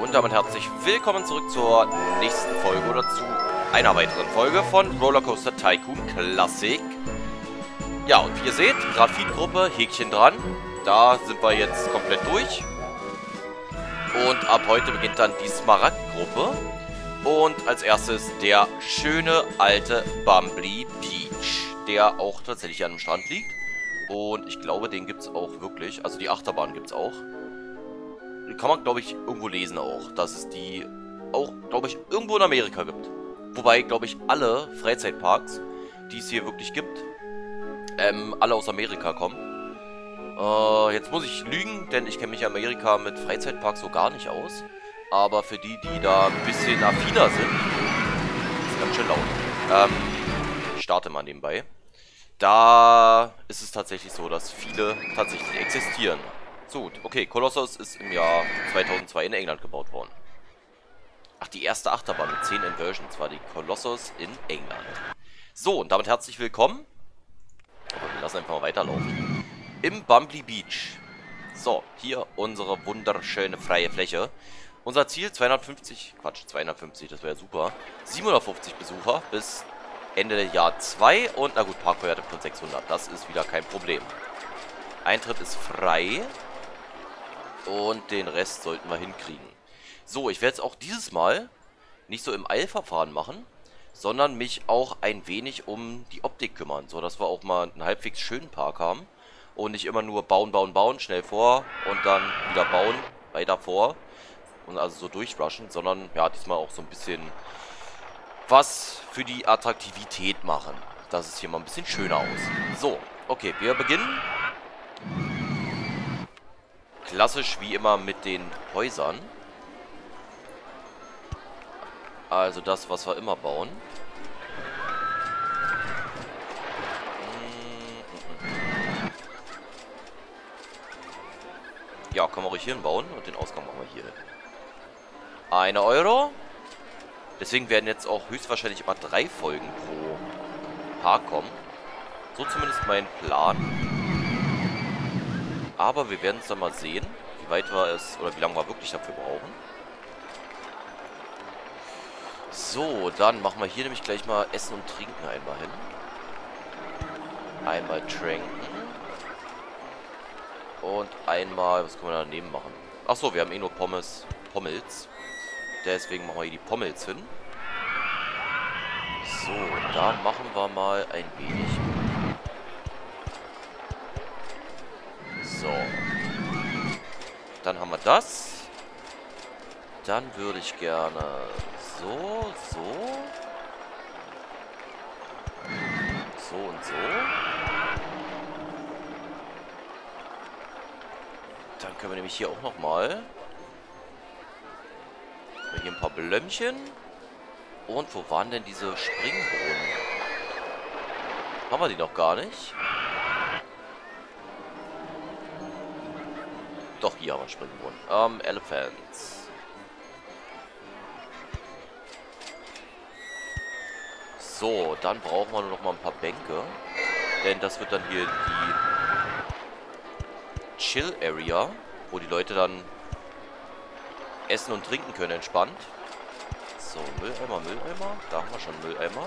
Und damit herzlich willkommen zurück zur nächsten Folge oder zu einer weiteren Folge von RollerCoaster Tycoon Classic. Ja, und wie ihr seht, Graphit Gruppe, Häkchen dran. Da sind wir jetzt komplett durch. Und ab heute beginnt dann die Smaragd-Gruppe. Und als erstes der schöne alte Bumbly Beach, der auch tatsächlich an dem Strand liegt. Und ich glaube, den gibt es auch wirklich. Also die Achterbahn gibt es auch. Die kann man, glaube ich, irgendwo lesen auch. Dass es die auch, glaube ich, irgendwo in Amerika gibt. Wobei, glaube ich, alle Freizeitparks, die es hier wirklich gibt, alle aus Amerika kommen. Jetzt muss ich lügen, denn ich kenne mich in Amerika mit Freizeitparks so gar nicht aus. Aber für die, die da ein bisschen affiner sind, ist ganz schön laut. Ich starte mal nebenbei. Da ist es tatsächlich so, dass viele tatsächlich existieren. So gut, okay, Colossus ist im Jahr 2002 in England gebaut worden. Ach, die erste Achterbahn mit 10 Inversions war die Colossus in England. So, und damit herzlich willkommen. Aber wir lassen einfach mal weiterlaufen. Im Bumbly Beach. So, hier unsere wunderschöne freie Fläche. Unser Ziel 250, das wäre super. 750 Besucher bis Ende Jahr 2 und, na gut, Parkbewertung von 600. Das ist wieder kein Problem. Eintritt ist frei. Und den Rest sollten wir hinkriegen. So, ich werde es auch dieses Mal nicht so im Eilverfahren machen, sondern mich auch ein wenig um die Optik kümmern, sodass wir auch mal einen halbwegs schönen Park haben. Und nicht immer nur bauen, bauen, bauen, schnell vor und dann wieder bauen, weiter vor. Und also so durchrushen, sondern ja, diesmal auch so ein bisschen was für die Attraktivität machen. Dass es hier mal ein bisschen schöner aussieht. So, okay, wir beginnen. Klassisch wie immer mit den Häusern. Also das, was wir immer bauen. Ja, können wir ruhig hier bauen und den Ausgang machen wir hier hin. 1 Euro. Deswegen werden jetzt auch höchstwahrscheinlich immer 3 Folgen pro Park kommen. So zumindest mein Plan. Aber wir werden es dann mal sehen, wie weit wir es oder wie lange wir wirklich dafür brauchen. So, dann machen wir hier nämlich gleich mal Essen und Trinken einmal hin. Einmal tranken. Und einmal, was können wir daneben machen? Achso, wir haben eh nur Pommels. Deswegen machen wir hier die Pommels hin. So, da machen wir mal ein wenig. So. Dann haben wir das. Dann würde ich gerne so und so. Dann können wir nämlich hier auch nochmal hier ein paar Blömmchen. Und wo waren denn diese Springbrunnen? Haben wir die noch gar nicht? Doch, hier haben wir Springbrunnen. Elephants. So, dann brauchen wir nur noch mal ein paar Bänke. Denn das wird dann hier die Chill-Area, wo die Leute dann essen und trinken können, entspannt. So, Mülleimer. Da haben wir schon Mülleimer.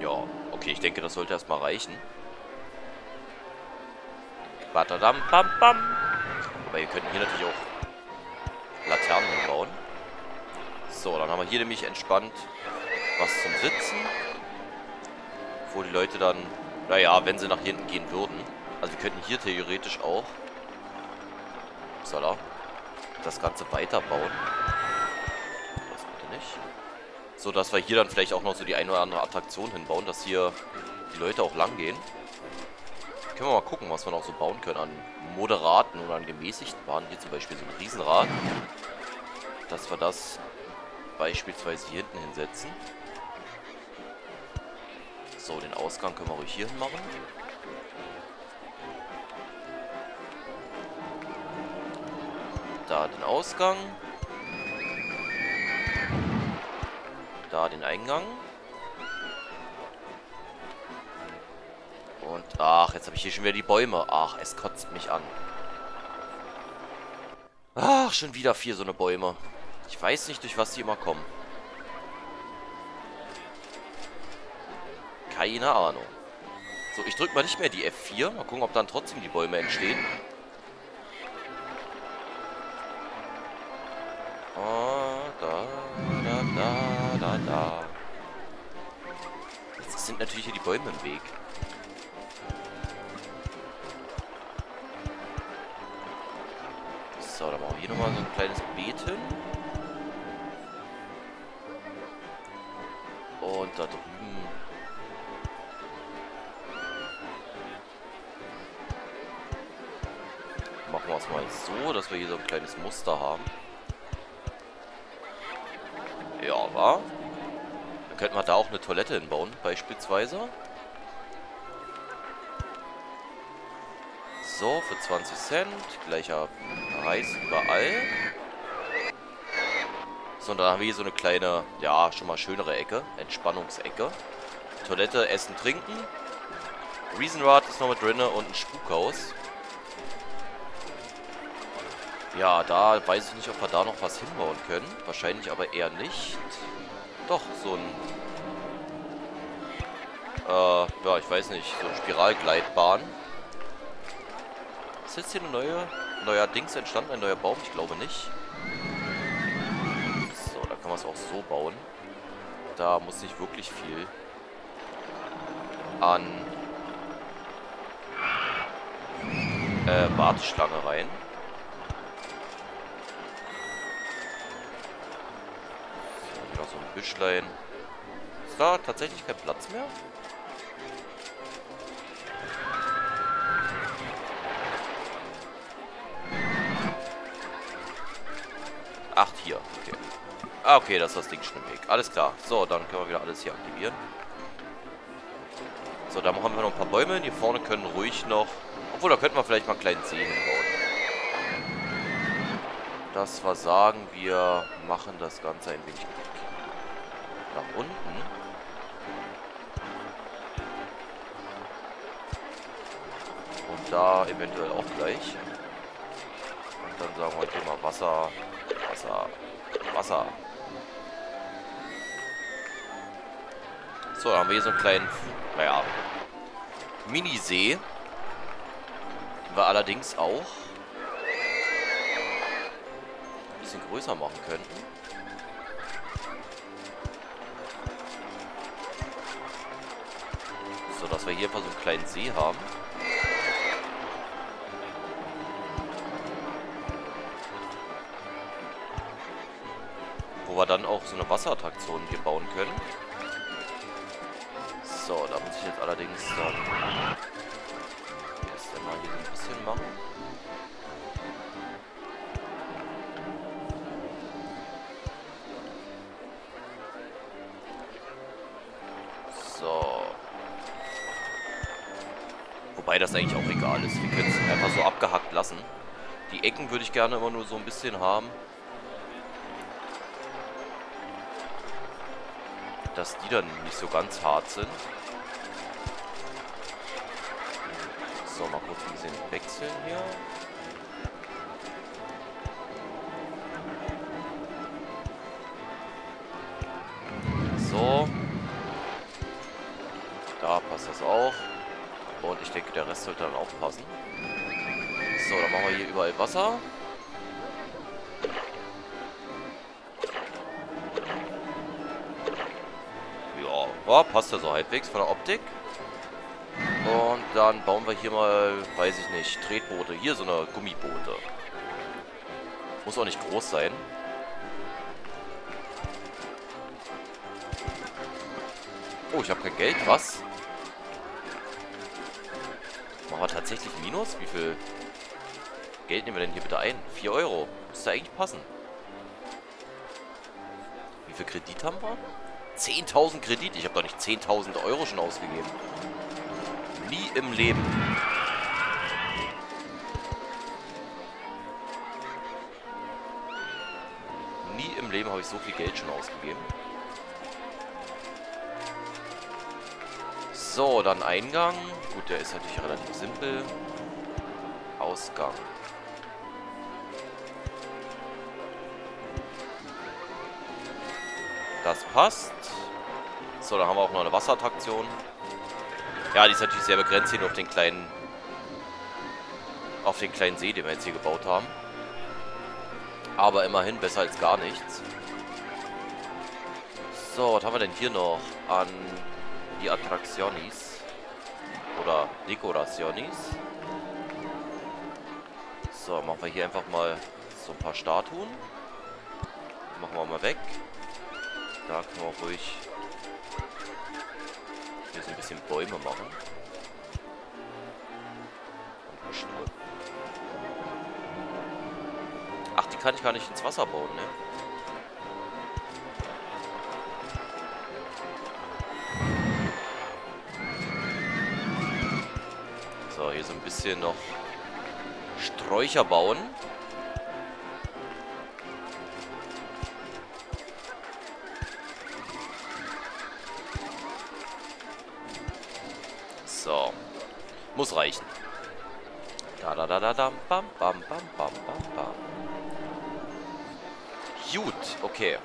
Ja, okay, ich denke, das sollte erstmal reichen. Badadam, bam, bam. Aber wir könnten hier natürlich auch Laternen bauen. So, dann haben wir hier nämlich entspannt was zum Sitzen. Wo die Leute dann, naja, wenn sie nach hinten gehen würden. Also wir könnten hier theoretisch auch upsala, das Ganze weiterbauen. Das bitte nicht. So, dass wir hier dann vielleicht auch noch so die eine oder andere Attraktion hinbauen, dass hier die Leute auch lang gehen. Können wir mal gucken, was wir noch so bauen können an moderaten oder an gemäßigten Bahnen. Hier zum Beispiel so ein Riesenrad. Dass wir das beispielsweise hier hinten hinsetzen. So, den Ausgang können wir ruhig hier hin machen. Da den Ausgang. Da den Eingang. Und ach, Ach, jetzt habe ich hier schon wieder die Bäume. Ach, es kotzt mich an. Ach, schon wieder 4 so eine Bäume. Ich weiß nicht, durch was die immer kommen. Keine Ahnung. So, ich drücke mal nicht mehr die F4. Mal gucken, ob dann trotzdem die Bäume entstehen. Oh, da. Jetzt sind natürlich hier die Bäume im Weg. So, da machen wir hier nochmal so ein kleines Beet hin. Und da drüben. Machen wir es mal so, dass wir hier so ein kleines Muster haben. Ja, wa? Dann könnten wir da auch eine Toilette hinbauen, beispielsweise. So, für 20 Cent. Gleicher Preis überall. So, und dann haben wir hier so eine kleine, ja, schon mal schönere Ecke. Entspannungsecke. Toilette, Essen, Trinken. Riesenrad ist noch mit drin und ein Spukhaus. Ja, da weiß ich nicht, ob wir da noch was hinbauen können. Wahrscheinlich aber eher nicht. Doch, so ein... ja, ich weiß nicht. So eine Spiralgleitbahn. Ist jetzt hier eine neuer Dings entstanden? Ein neuer Baum? Ich glaube nicht. So, da kann man es auch so bauen. Da muss nicht wirklich viel an Warteschlange rein. Noch so ein Büschlein. Ist da tatsächlich kein Platz mehr? Ach, hier. Okay. Ah, okay, das ist das Ding schon im Weg. Alles klar. So, dann können wir wieder alles hier aktivieren. So, da machen wir noch ein paar Bäume hin. Hier vorne können ruhig noch... Obwohl, da könnten wir vielleicht mal einen kleinen See hinbauen. Das war sagen, wir machen das Ganze ein wenig nach unten. Und da eventuell auch gleich. Und dann sagen wir hier mal Wasser... Wasser. So, da haben wir hier so einen kleinen, naja, Minisee. Den wir allerdings auch ein bisschen größer machen könnten. So, dass wir hier einfach so einen kleinen See haben. Wo wir dann auch so eine Wasserattraktion hier bauen können. So, da muss ich jetzt allerdings dann erst einmal hier so ein bisschen machen. So. Wobei das eigentlich auch egal ist. Wir können es einfach so abgehackt lassen. Die Ecken würde ich gerne immer nur so ein bisschen haben. Dass die dann nicht so ganz hart sind. So, mal kurz ein bisschen wechseln hier. So. Da passt das auch. Und ich denke, der Rest sollte dann auch passen. So, dann machen wir hier überall Wasser. Oh, passt ja so halbwegs von der Optik. Und dann bauen wir hier mal, weiß ich nicht, Tretboote. Hier so eine Gummiboote. Muss auch nicht groß sein. Oh, ich habe kein Geld. Was? Machen wir tatsächlich Minus? Wie viel Geld nehmen wir denn hier bitte ein? 4 Euro. Müsste eigentlich passen. Wie viel Kredit haben wir? 10.000 Kredit. Ich habe doch nicht 10.000 Euro schon ausgegeben. Nie im Leben. Nie im Leben habe ich so viel Geld schon ausgegeben. So, dann Eingang. Gut, der ist natürlich relativ simpel. Ausgang. Das passt. So, da haben wir auch noch eine Wasserattraktion. Ja, die ist natürlich sehr begrenzt hier nur auf den kleinen See, den wir jetzt hier gebaut haben. Aber immerhin besser als gar nichts. So, was haben wir denn hier noch an die Attraktionis? Oder Decorationis? So, machen wir hier einfach mal so ein paar Statuen. Machen wir mal weg. Da können wir auch ruhig hier so ein bisschen Bäume machen. Ach, die kann ich gar nicht ins Wasser bauen, ne? So, hier so ein bisschen noch Sträucher bauen. So. Muss reichen. Da da da da da bam bam bam bam bam bam. Gut, okay.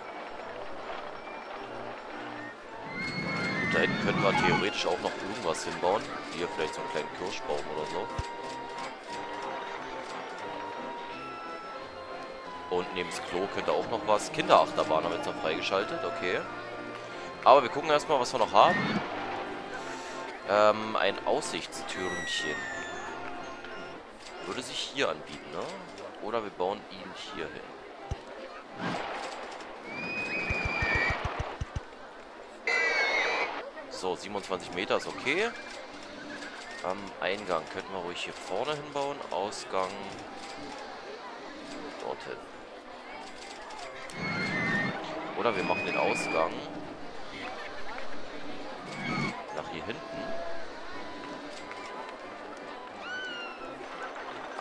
Gut, da hinten können wir theoretisch auch noch irgendwas hinbauen. Hier vielleicht so einen kleinen Kirschbaum oder so. Und neben das Klo könnte auch noch was. Kinderachterbahn haben wir jetzt noch freigeschaltet, okay. Aber wir gucken erstmal, was wir noch haben. Ein Aussichtstürmchen. Würde sich hier anbieten, ne? Oder wir bauen ihn hier hin. So, 27 Meter ist okay. Am Eingang könnten wir ruhig hier vorne hinbauen. Ausgang dorthin. Oder wir machen den Ausgang nach hier hinten.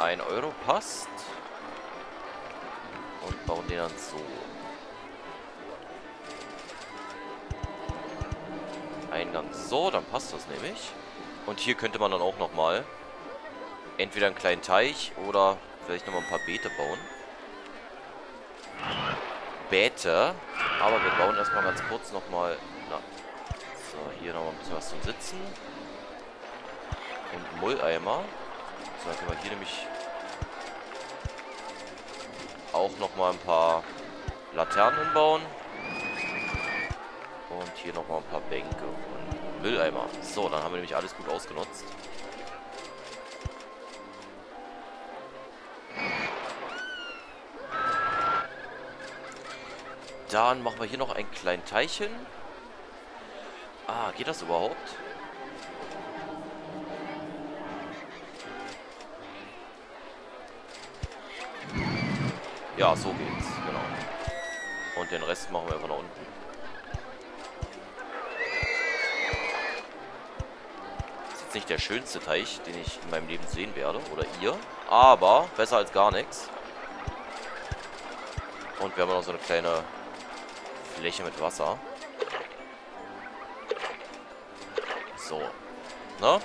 1 Euro passt. Und bauen den dann so. Eingang so, dann passt das nämlich. Und hier könnte man dann auch nochmal entweder einen kleinen Teich oder vielleicht nochmal ein paar Beete bauen. Beete. Aber wir bauen erstmal ganz kurz nochmal. So, hier nochmal ein bisschen was zum Sitzen. Und Mülleimer. So, dann können wir hier nämlich auch nochmal ein paar Laternen hinbauen. Und hier nochmal ein paar Bänke und Mülleimer. So, dann haben wir nämlich alles gut ausgenutzt. Dann machen wir hier noch einen kleinen Teich hin. Ah, geht das überhaupt? Ja, so geht's, genau. Und den Rest machen wir einfach nach unten. Ist jetzt nicht der schönste Teich, den ich in meinem Leben sehen werde, oder ihr. Aber besser als gar nichts. Und wir haben noch so eine kleine Fläche mit Wasser. So. Na?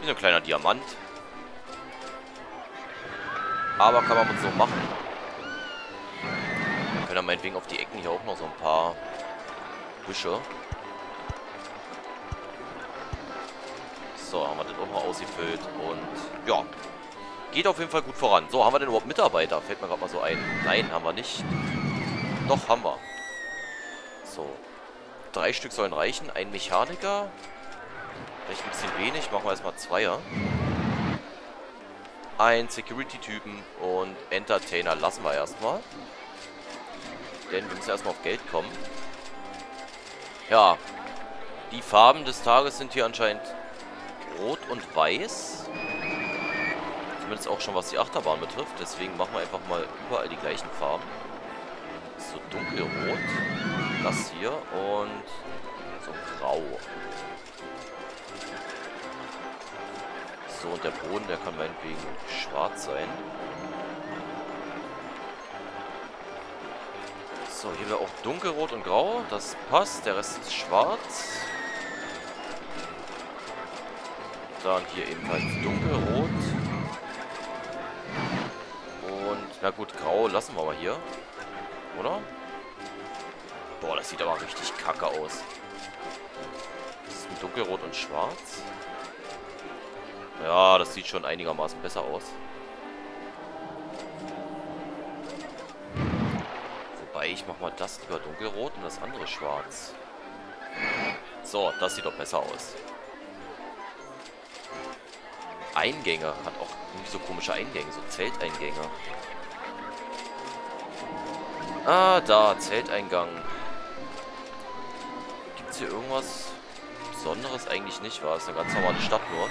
Wie so ein kleiner Diamant. Aber kann man so machen. Wir können dann meinetwegen auf die Ecken hier auch noch so ein paar Büsche. So, haben wir das auch mal ausgefüllt. Und ja, geht auf jeden Fall gut voran. So, haben wir denn überhaupt Mitarbeiter? Fällt mir gerade mal so ein. Nein, haben wir nicht. Doch, haben wir. So, 3 Stück sollen reichen. Ein Mechaniker. Vielleicht ein bisschen wenig. Machen wir erstmal 2er. Ein Security-Typen und Entertainer lassen wir erstmal. Denn wir müssen erstmal auf Geld kommen. Ja, die Farben des Tages sind hier anscheinend rot und weiß. Zumindest auch schon was die Achterbahn betrifft. Deswegen machen wir einfach mal überall die gleichen Farben. So dunkelrot, das hier und so grau. So, und der Boden, der kann meinetwegen schwarz sein. So, hier wäre auch dunkelrot und grau. Das passt. Der Rest ist schwarz. So, und hier ebenfalls dunkelrot. Und, na gut, grau lassen wir mal hier. Oder? Boah, das sieht aber richtig kacke aus. Das ist ein dunkelrot und schwarz. Ja, das sieht schon einigermaßen besser aus. Wobei, ich mach mal das lieber dunkelrot und das andere schwarz. So, das sieht doch besser aus. Eingänge. Hat auch irgendwie so komische Eingänge, so Zelteingänge. Ah, da, Zelteingang. Gibt's hier irgendwas Besonderes? Eigentlich nicht, war es eine ganz normale Stadt nur.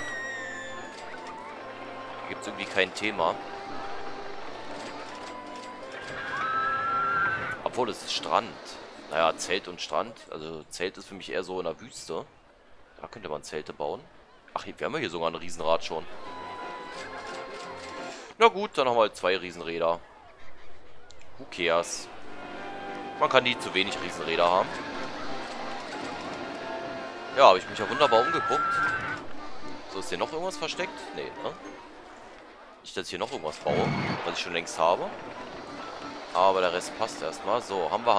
Hier gibt's irgendwie kein Thema. Obwohl, es ist Strand. Naja, Zelt und Strand. Also Zelt ist für mich eher so in der Wüste. Da könnte man Zelte bauen. Ach, wir haben ja hier sogar ein Riesenrad schon. Na gut, dann haben wir halt 2 Riesenräder. Who cares? Man kann nie zu wenig Riesenräder haben. Ja, habe ich mich ja wunderbar umgeguckt. So, ist hier noch irgendwas versteckt? Nee, ne? Nicht, dass ich hier noch irgendwas baue, was ich schon längst habe. Aber der Rest passt erstmal. So, haben wir.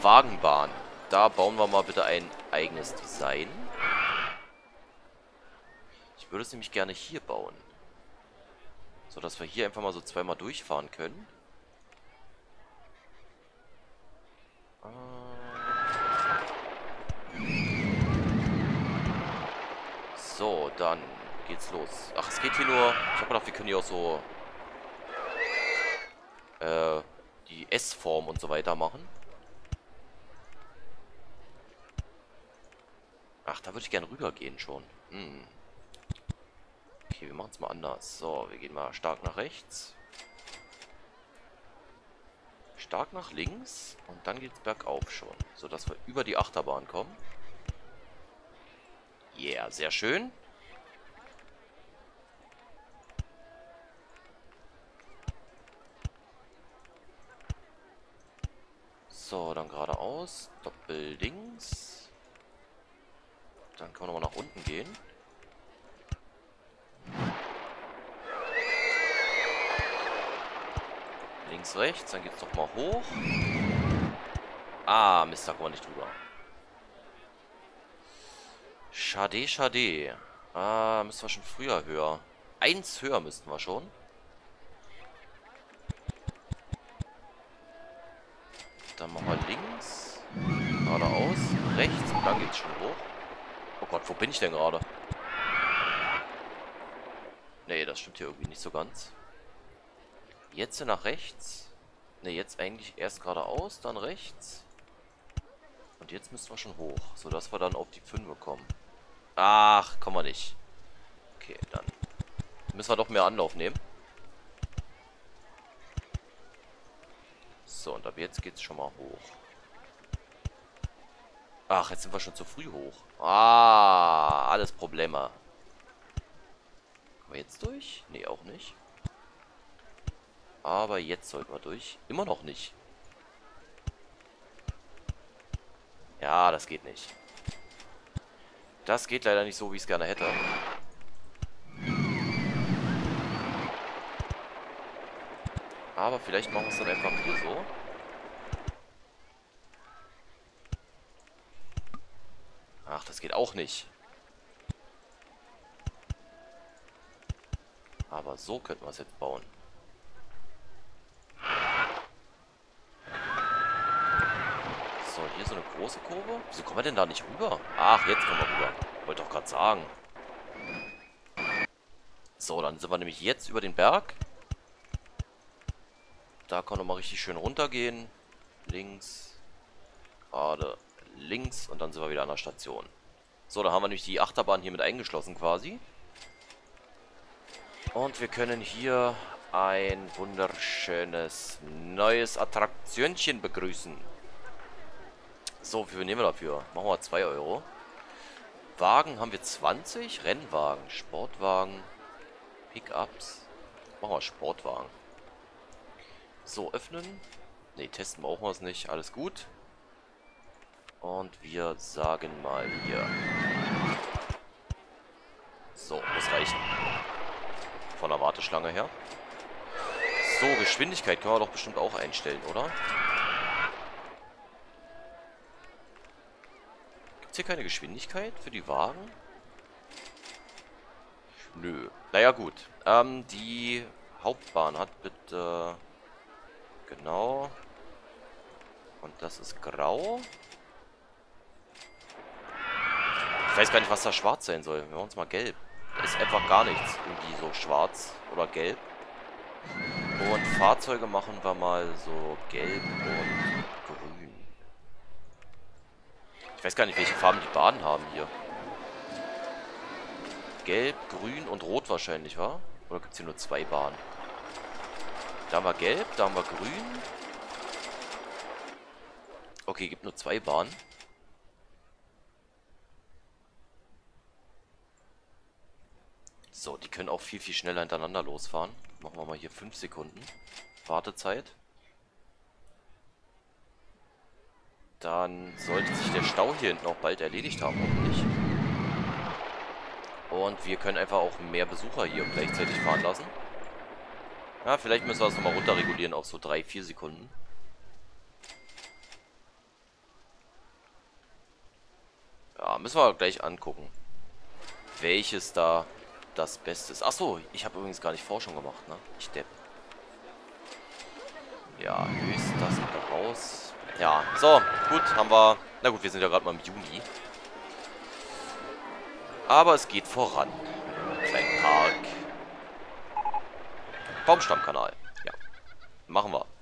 Wagenbahn. Da bauen wir mal bitte ein eigenes Design. Ich würde es nämlich gerne hier bauen. So, dass wir hier einfach mal so zweimal durchfahren können. So, dann geht's los. Ach, es geht hier nur... Ich hab gedacht, wir können hier auch so... die S-Form und so weiter machen. Ach, da würde ich gerne rübergehen schon. Hm. Okay, wir machen es mal anders. So, wir gehen mal stark nach rechts. Stark nach links. Und dann geht es bergauf schon. Sodass wir über die Achterbahn kommen. Yeah, sehr schön. So, dann geradeaus. Doppellinks. Dann können wir nochmal nach unten gehen. Links, rechts, dann geht's nochmal hoch. Ah, Mist, da kommen wir nicht drüber. Schade, schade. Ah, müssen wir schon früher höher. 1 höher müssten wir schon. Dann machen wir links, geradeaus, rechts und dann geht's schon hoch. Oh Gott, wo bin ich denn gerade? Nee, das stimmt hier irgendwie nicht so ganz. Jetzt nach rechts. Ne, jetzt eigentlich erst geradeaus, dann rechts. Und jetzt müssen wir schon hoch, sodass wir dann auf die 5 kommen. Ach, kommen wir nicht. Okay, dann müssen wir doch mehr Anlauf nehmen. So, und ab jetzt geht's schon mal hoch. Ach, jetzt sind wir schon zu früh hoch. Ah, alles Probleme. Kommen wir jetzt durch? Nee, auch nicht. Aber jetzt sollten wir durch. Immer noch nicht. Ja, das geht nicht. Das geht leider nicht so, wie ich es gerne hätte. Aber vielleicht machen wir es dann einfach hier so. Ach, das geht auch nicht. Aber so könnten wir es jetzt bauen. So, hier so eine große Kurve. Wieso kommen wir denn da nicht rüber? Ach, jetzt kommen wir rüber. Wollte doch gerade sagen. So, dann sind wir nämlich jetzt über den Berg. Da kann nochmal richtig schön runtergehen. Links. Gerade. Links und dann sind wir wieder an der Station. So, da haben wir nämlich die Achterbahn hier mit eingeschlossen quasi. Und wir können hier ein wunderschönes neues Attraktionchen begrüßen. So, wie viel nehmen wir dafür? Machen wir 2 Euro. Wagen haben wir 20. Rennwagen, Sportwagen, Pickups. Machen wir Sportwagen. So, öffnen. Ne, testen wir auch mal es nicht. Alles gut. Und wir sagen mal hier. So, muss reichen. Von der Warteschlange her. So, Geschwindigkeit können wir doch bestimmt auch einstellen, oder? Gibt's hier keine Geschwindigkeit für die Wagen? Nö. Naja, gut. Die Hauptbahn hat bitte... Genau. Und das ist grau. Ich weiß gar nicht, was da schwarz sein soll. Wir machen uns mal gelb. Da ist einfach gar nichts irgendwie so schwarz oder gelb. Und Fahrzeuge machen wir mal so gelb und grün. Ich weiß gar nicht, welche Farben die Bahnen haben hier. Gelb, grün und rot wahrscheinlich, wa? Oder gibt es hier nur zwei Bahnen? Da haben wir gelb, da haben wir grün. Okay, gibt nur zwei Bahnen. So, die können auch viel, viel schneller hintereinander losfahren. Machen wir mal hier 5 Sekunden Wartezeit. Dann sollte sich der Stau hier hinten auch bald erledigt haben, hoffentlich. Und wir können einfach auch mehr Besucher hier gleichzeitig fahren lassen. Ja, vielleicht müssen wir das nochmal runterregulieren auf so 3-4 Sekunden. Ja, müssen wir gleich angucken, welches da das Beste ist. Achso, ich habe übrigens gar nicht Forschung gemacht, ne? Ich depp. Ja, höchst das da raus. Ja, so, gut, haben wir... Na gut, wir sind ja gerade mal im Juni. Aber es geht voran. Kleinen Park. Baumstammkanal. Ja. Machen wir.